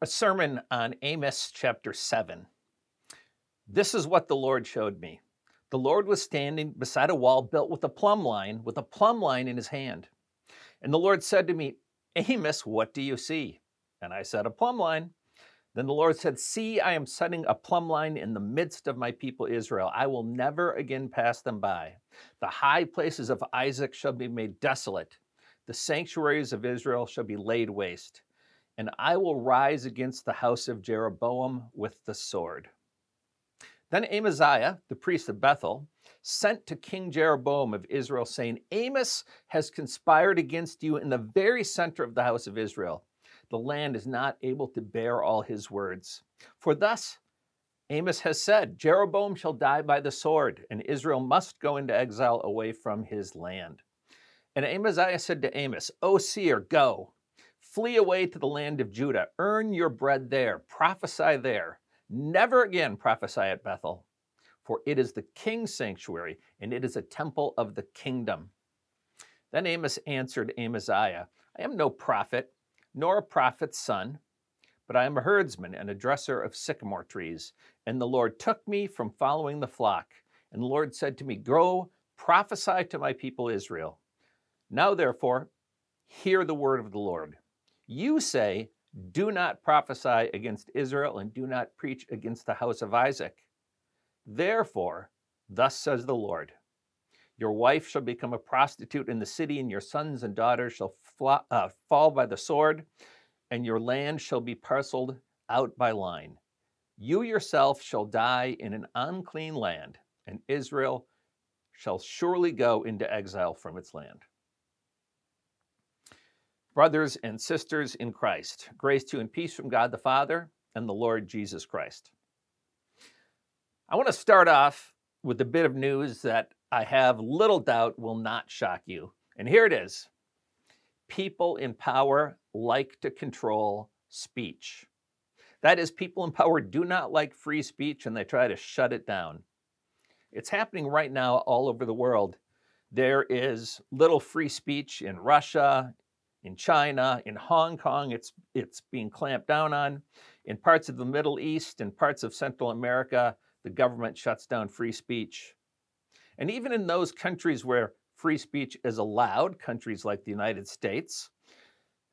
a sermon on Amos chapter 7. This is what the Lord showed me. The Lord was standing beside a wall built with a plumb line in his hand. And the Lord said to me, Amos, what do you see? And I said, a plumb line. Then the Lord said, see, I am setting a plumb line in the midst of my people Israel. I will never again pass them by. The high places of Isaac shall be made desolate. The sanctuaries of Israel shall be laid waste. And I will rise against the house of Jeroboam with the sword. Then Amaziah, the priest of Bethel, sent to King Jeroboam of Israel, saying, Amos has conspired against you in the very center of the house of Israel. The land is not able to bear all his words. For thus Amos has said, Jeroboam shall die by the sword, and Israel must go into exile away from his land. And Amaziah said to Amos, O seer, go, flee away to the land of Judah, earn your bread there, prophesy there. Never again prophesy at Bethel, for it is the king's sanctuary, and it is a temple of the kingdom. Then Amos answered Amaziah, I am no prophet, nor a prophet's son, but I am a herdsman and a dresser of sycamore trees. And the Lord took me from following the flock. And the Lord said to me, go, prophesy to my people Israel. Now therefore, hear the word of the Lord. You say, do not prophesy against Israel and do not preach against the house of Isaac. Therefore, thus says the Lord, your wife shall become a prostitute in the city, and your sons and daughters shall fall by the sword, and your land shall be parceled out by line. You yourself shall die in an unclean land, and Israel shall surely go into exile from its land. Brothers and sisters in Christ, grace to you and peace from God the Father and the Lord Jesus Christ. I want to start off with a bit of news that I have little doubt will not shock you. And here it is. People in power like to control speech. That is, people in power do not like free speech, and they try to shut it down. It's happening right now all over the world. There is little free speech in Russia, in China, in Hong Kong, it's being clamped down on. In parts of the Middle East and parts of Central America, the government shuts down free speech. And even in those countries where free speech is allowed, countries like the United States,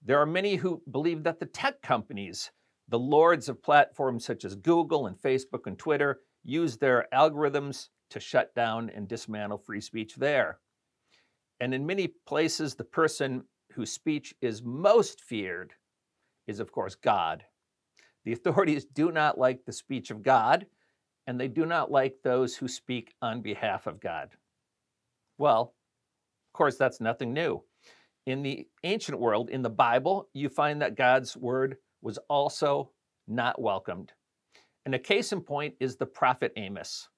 there are many who believe that the tech companies, the lords of platforms such as Google and Facebook and Twitter, use their algorithms to shut down and dismantle free speech there. And in many places, the person whose speech is most feared is, of course, God. The authorities do not like the speech of God, and they do not like those who speak on behalf of God. Well, of course, that's nothing new. In the ancient world, in the Bible, you find that God's word was also not welcomed. And a case in point is the prophet Amos.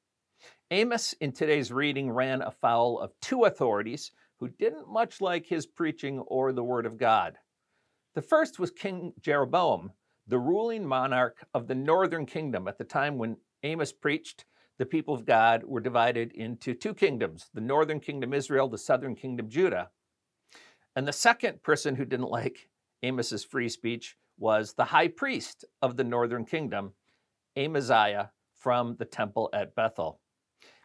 Amos, in today's reading, ran afoul of two authorities who didn't much like his preaching or the word of God. The first was King Jeroboam, the ruling monarch of the northern kingdom. At the time when Amos preached, the people of God were divided into two kingdoms, the northern kingdom Israel, the southern kingdom Judah. And the second person who didn't like Amos's free speech was the high priest of the northern kingdom, Amaziah, from the temple at Bethel.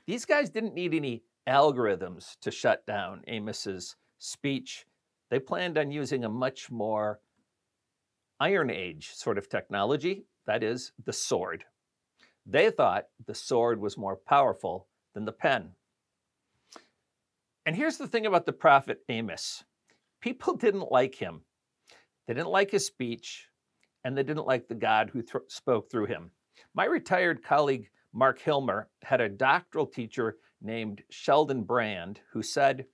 These guys didn't need any algorithms to shut down Amos's speech. They planned on using a much more Iron Age sort of technology, that is, the sword. They thought the sword was more powerful than the pen. And here's the thing about the prophet Amos. People didn't like him. They didn't like his speech, and they didn't like the God who spoke through him. My retired colleague, Mark Hilmer, had a doctoral teacher named Sheldon Brand who said,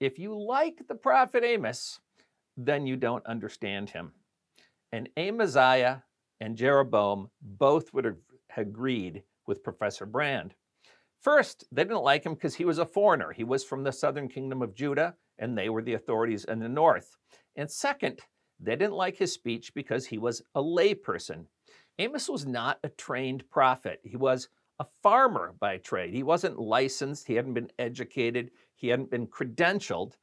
if you like the prophet Amos, then you don't understand him. And Amaziah and Jeroboam both would have agreed with Professor Brand. First, they didn't like him because he was a foreigner. He was from the southern kingdom of Judah, and they were the authorities in the north. And second, they didn't like his speech because he was a layperson. Amos was not a trained prophet. He was a farmer by trade. He wasn't licensed. He hadn't been educated. He hadn't been credentialed.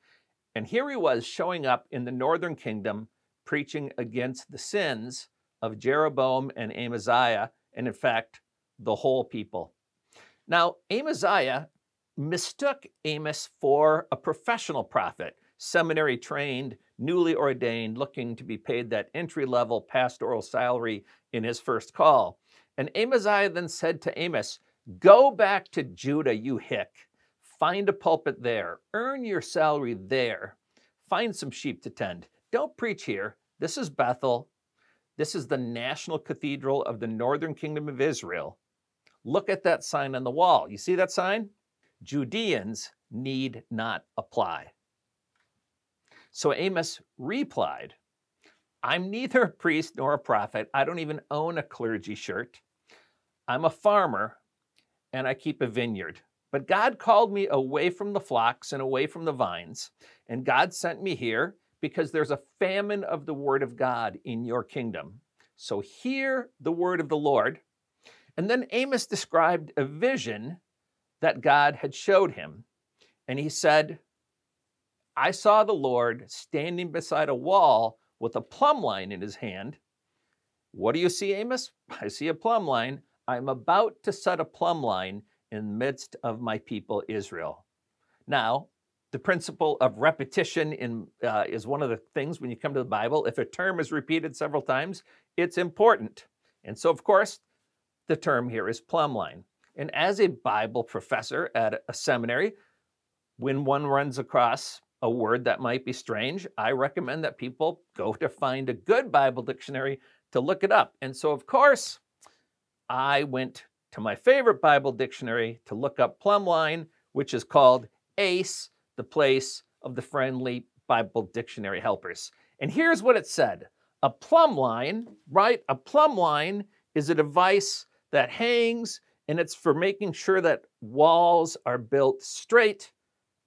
And here he was showing up in the northern kingdom, preaching against the sins of Jeroboam and Amaziah, and in fact, the whole people. Now, Amaziah mistook Amos for a professional prophet, seminary trained, newly ordained, looking to be paid that entry-level pastoral salary in his first call. And Amaziah then said to Amos, "Go back to Judah, you hick. Find a pulpit there. Earn your salary there. Find some sheep to tend. Don't preach here. This is Bethel. This is the national cathedral of the northern kingdom of Israel. Look at that sign on the wall. You see that sign? Judeans need not apply." So Amos replied, "I'm neither a priest nor a prophet. I don't even own a clergy shirt. I'm a farmer and I keep a vineyard. But God called me away from the flocks and away from the vines, and God sent me here because there's a famine of the word of God in your kingdom. So hear the word of the Lord." And then Amos described a vision that God had showed him. And he said, "I saw the Lord standing beside a wall with a plumb line in his hand. What do you see, Amos? I see a plumb line. I'm about to set a plumb line in the midst of my people Israel." Now, the principle of repetition is one of the things when you come to the Bible. If a term is repeated several times, it's important. And so, of course, the term here is plumb line. And as a Bible professor at a seminary, when one runs across a word that might be strange, I recommend that people go to find a good Bible dictionary to look it up. And so, of course, I went to my favorite Bible dictionary to look up plumb line, which is called ACE, the place of the friendly Bible dictionary helpers. And here's what it said. A plumb line, right? A plumb line is a device that hangs, and it's for making sure that walls are built straight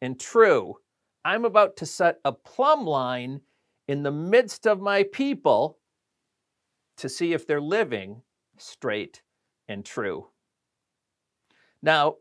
and true. I'm about to set a plumb line in the midst of my people to see if they're living straight and true. Now,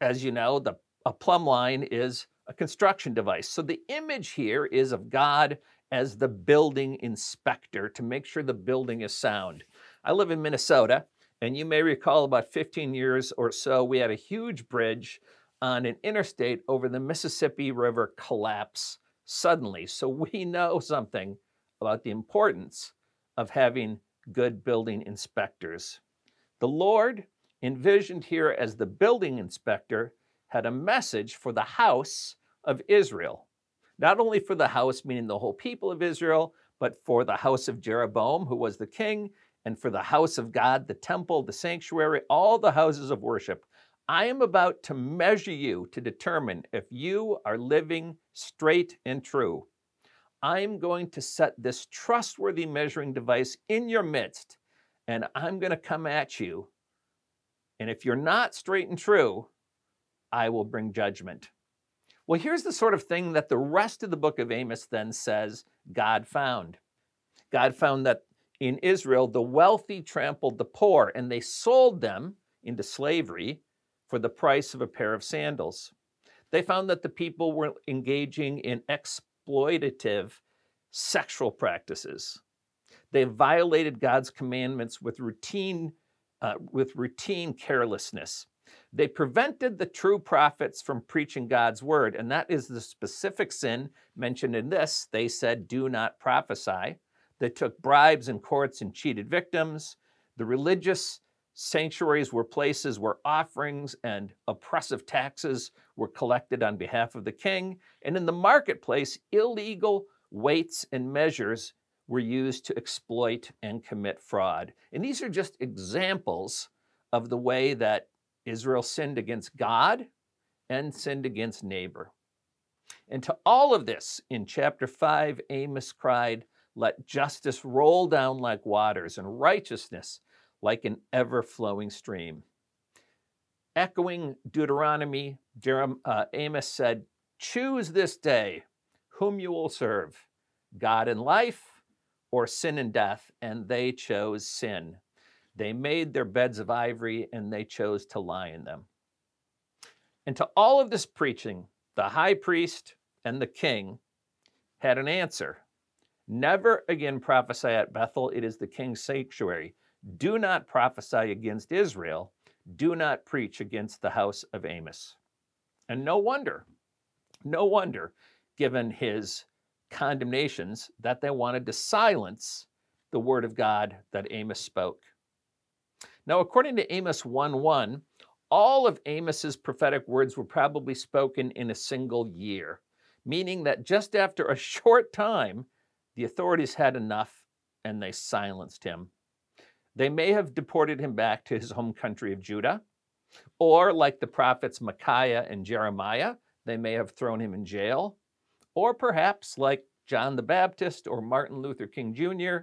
as you know, a plumb line is a construction device. So the image here is of God as the building inspector to make sure the building is sound. I live in Minnesota, and you may recall about 15 years or so, we had a huge bridge on an interstate over the Mississippi River collapse suddenly. So we know something about the importance of having good building inspectors. The Lord, envisioned here as the building inspector, had a message for the house of Israel. Not only for the house, meaning the whole people of Israel, but for the house of Jeroboam, who was the king, and for the house of God, the temple, the sanctuary, all the houses of worship. I am about to measure you to determine if you are living straight and true. I'm going to set this trustworthy measuring device in your midst, and I'm going to come at you. And if you're not straight and true, I will bring judgment. Well, here's the sort of thing that the rest of the book of Amos then says God found. God found that in Israel, the wealthy trampled the poor, and they sold them into slavery for the price of a pair of sandals. They found that the people were engaging in exploitative sexual practices. They violated God's commandments with routine carelessness. They prevented the true prophets from preaching God's word, and that is the specific sin mentioned in this. They said, "Do not prophesy." They took bribes in courts and cheated victims. The religious sanctuaries were places where offerings and oppressive taxes were collected on behalf of the king. And in the marketplace, illegal weights and measures were used to exploit and commit fraud. And these are just examples of the way that Israel sinned against God and sinned against neighbor. And to all of this, in chapter 5, Amos cried, "Let justice roll down like waters and righteousness like an ever-flowing stream." Echoing Deuteronomy, Amos said, "Choose this day whom you will serve, God in life or sin and death," and they chose sin. They made their beds of ivory, and they chose to lie in them. And to all of this preaching, the high priest and the king had an answer, Never again prophesy at Bethel. It is the king's sanctuary. Do not prophesy against Israel. Do not preach against the house of Amos. And no wonder, given his condemnations, that they wanted to silence the word of God that Amos spoke. Now, according to Amos 1:1, all of Amos's prophetic words were probably spoken in a single year, meaning that just after a short time, the authorities had enough and they silenced him. They may have deported him back to his home country of Judah, or like the prophets Micaiah and Jeremiah, they may have thrown him in jail, or perhaps like John the Baptist or Martin Luther King Jr.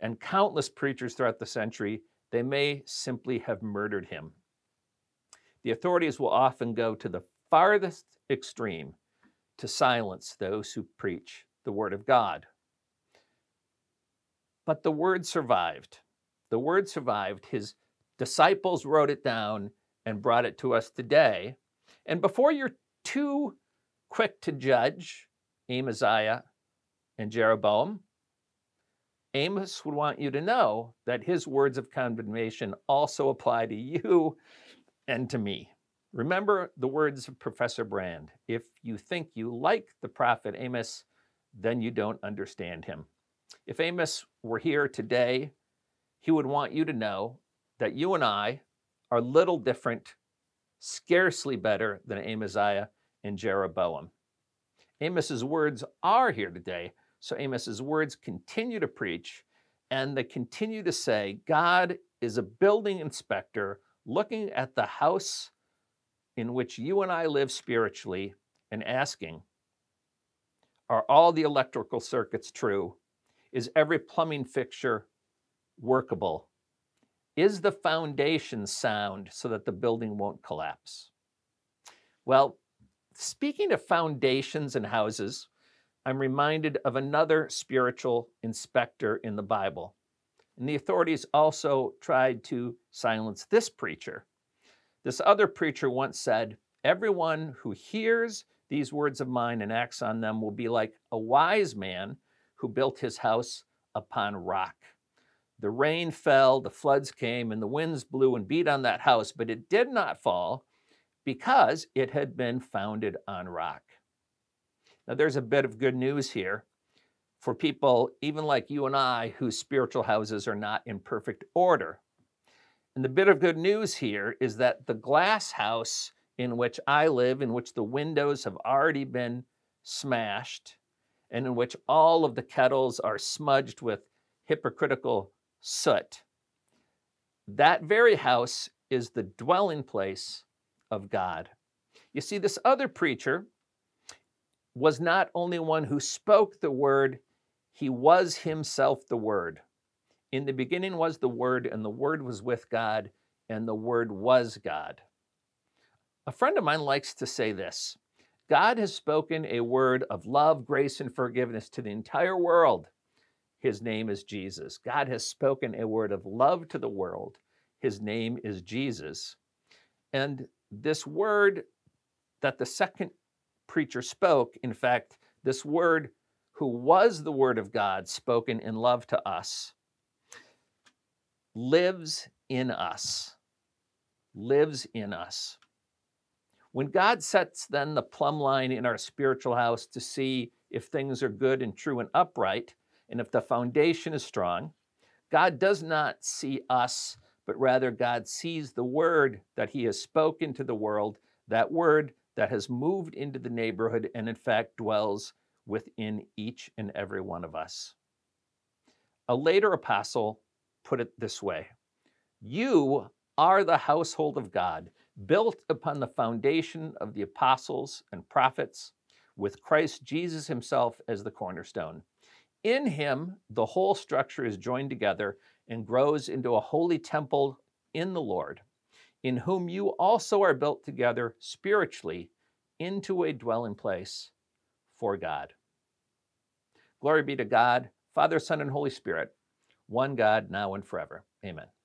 and countless preachers throughout the century, they may simply have murdered him. The authorities will often go to the farthest extreme to silence those who preach the word of God. But the word survived. The word survived. His disciples wrote it down and brought it to us today. And before you're too quick to judge Amaziah and Jeroboam, Amos would want you to know that his words of condemnation also apply to you and to me. Remember the words of Professor Brand. If you think you like the prophet Amos, then you don't understand him. If Amos were here today, he would want you to know that you and I are little different, scarcely better than Amaziah and Jeroboam. Amos's words are here today, so Amos's words continue to preach, and they continue to say, God is a building inspector looking at the house in which you and I live spiritually and asking, are all the electrical circuits true? Is every plumbing fixture workable? Is the foundation sound so that the building won't collapse? Well, speaking of foundations and houses, I'm reminded of another spiritual inspector in the Bible. And the authorities also tried to silence this preacher. This other preacher once said, "Everyone who hears these words of mine and acts on them will be like a wise man who built his house upon rock. The rain fell, the floods came, and the winds blew and beat on that house, but it did not fall because it had been founded on rock." Now, there's a bit of good news here for people even like you and I whose spiritual houses are not in perfect order. And the bit of good news here is that the glass house in which I live, in which the windows have already been smashed, and in which all of the kettles are smudged with hypocritical soot, that very house is the dwelling place of God. You see, this other preacher was not only one who spoke the word, he was himself the word. In the beginning was the word, and the word was with God, and the word was God. A friend of mine likes to say this: God has spoken a word of love, grace, and forgiveness to the entire world. His name is Jesus. God has spoken a word of love to the world. His name is Jesus. And this word that the second preacher spoke, in fact, this word who was the word of God spoken in love to us, lives in us, lives in us. When God sets then the plumb line in our spiritual house to see if things are good and true and upright, and if the foundation is strong, God does not see us, but rather God sees the word that he has spoken to the world, that word that has moved into the neighborhood and in fact dwells within each and every one of us. A later apostle put it this way: you are the household of God, built upon the foundation of the apostles and prophets, with Christ Jesus himself as the cornerstone. In him, the whole structure is joined together and grows into a holy temple in the Lord, in whom you also are built together spiritually into a dwelling place for God. Glory be to God, Father, Son, and Holy Spirit, one God, now and forever. Amen.